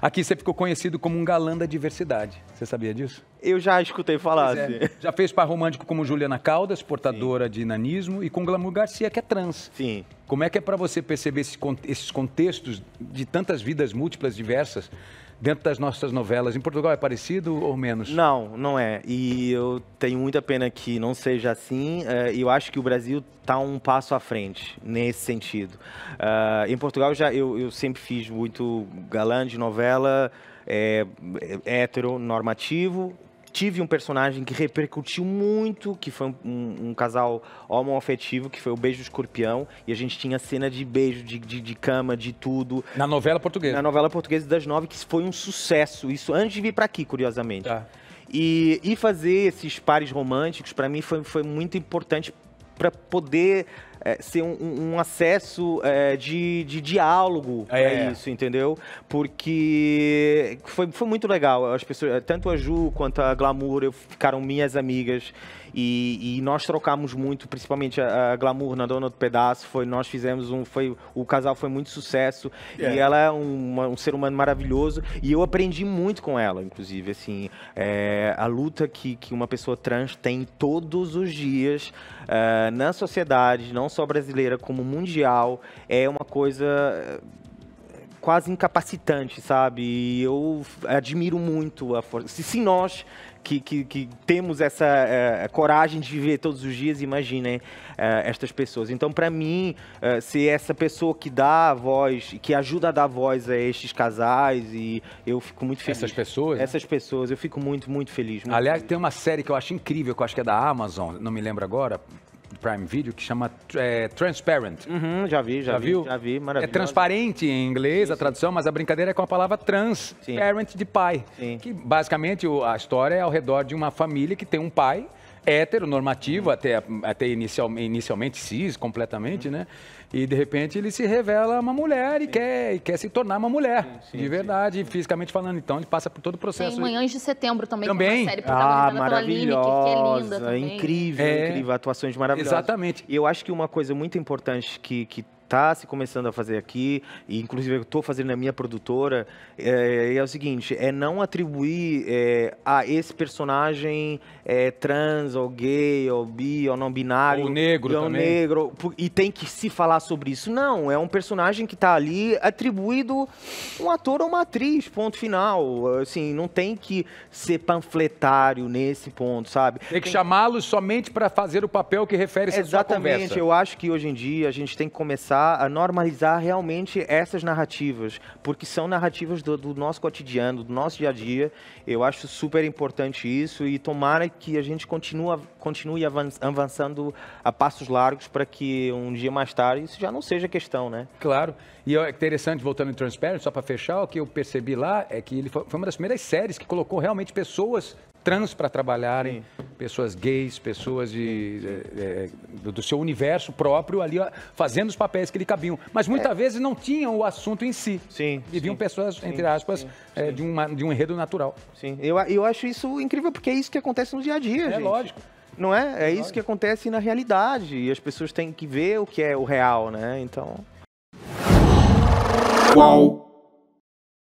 Aqui você ficou conhecido como um galã da diversidade. Você sabia disso? Eu já escutei falar. Pois é. Assim. Já fez par romântico como Juliana Caldas, portadora Sim. de nanismo, e com Glamour Garcia, que é trans. Sim. Como é que é para você perceber esses contextos de tantas vidas múltiplas, diversas, dentro das nossas novelas? Em Portugal é parecido ou menos? Não, não é. E eu tenho muita pena que não seja assim. Eu acho que o Brasil está um passo à frente nesse sentido. Em Portugal, eu sempre fiz muito galã de novela, heteronormativo. Tive um personagem que repercutiu muito, que foi um casal homoafetivo, que foi o Beijo do Escorpião. E a gente tinha cena de beijo, de cama, de tudo. Na novela portuguesa? Na novela portuguesa das 9, que foi um sucesso. Isso antes de vir para aqui, curiosamente. Tá. E fazer esses pares românticos, para mim, foi muito importante para poder ser um acesso de diálogo para isso, entendeu? Porque foi muito legal. As pessoas, tanto a Ju quanto a Glamour, ficaram minhas amigas. E nós trocamos muito, principalmente a Glamour na Dona do Pedaço. O casal foi muito sucesso. Yeah. E ela é um ser humano maravilhoso. E eu aprendi muito com ela, inclusive. Assim, a luta que uma pessoa trans tem todos os dias na sociedade, não só brasileira, como mundial, é uma coisa quase incapacitante, sabe? E eu admiro muito a força. Se nós que temos essa coragem de viver todos os dias, imaginem estas pessoas. Então, para mim, ser essa pessoa que dá a voz, que ajuda a dar voz a estes casais, e eu fico muito feliz. Essas pessoas? Essas pessoas, eu fico muito, muito feliz. Muito feliz. Tem uma série que eu acho incrível, que eu acho que é da Amazon, não me lembro agora, Prime Video, que chama Transparent. Uhum, já vi, maravilhoso. É transparente em inglês, sim, a tradução, mas a brincadeira é com a palavra trans, sim. Parent de pai. Sim. Que basicamente a história é ao redor de uma família que tem um pai heteronormativo, até inicialmente cis, completamente, né? E de repente ele se revela uma mulher e quer se tornar uma mulher, de verdade, fisicamente falando. Então ele passa por todo o processo. Tem Manhãs de Setembro também. Que é uma série maravilhosa, que é linda, incrível, incrível, atuações maravilhosas. Exatamente. E eu acho que uma coisa muito importante que está se começando a fazer aqui, e inclusive eu estou fazendo na minha produtora, é o seguinte, não atribuir a esse personagem trans, ou gay, ou bi, ou não binário. Ou negro também. Negro, e tem que se falar sobre isso. Não, é um personagem que está ali atribuído um ator ou uma atriz, ponto final. Assim, não tem que ser panfletário nesse ponto, sabe? Tem que chamá-los somente para fazer o papel que refere-se à sua conversa. Exatamente, eu acho que hoje em dia a gente tem que começar a normalizar realmente essas narrativas, porque são narrativas do nosso cotidiano, do nosso dia a dia. Eu acho super importante isso, e tomara que a gente continue avançando a passos largos para que um dia mais tarde isso já não seja questão, né? Claro. E é interessante, voltando em Transparent, só para fechar, o que eu percebi lá é que ele foi uma das primeiras séries que colocou realmente pessoas trans para trabalharem, pessoas gays, pessoas do seu universo próprio ali, fazendo os papéis que lhe cabiam. Mas muitas vezes não tinham o assunto em si. Sim. Viviam pessoas, entre aspas, de um enredo natural. Sim. Eu acho isso incrível, porque é isso que acontece no dia a dia, gente. É lógico. Não é? É isso que acontece na realidade. E as pessoas têm que ver o que é o real, né? Então... Uau!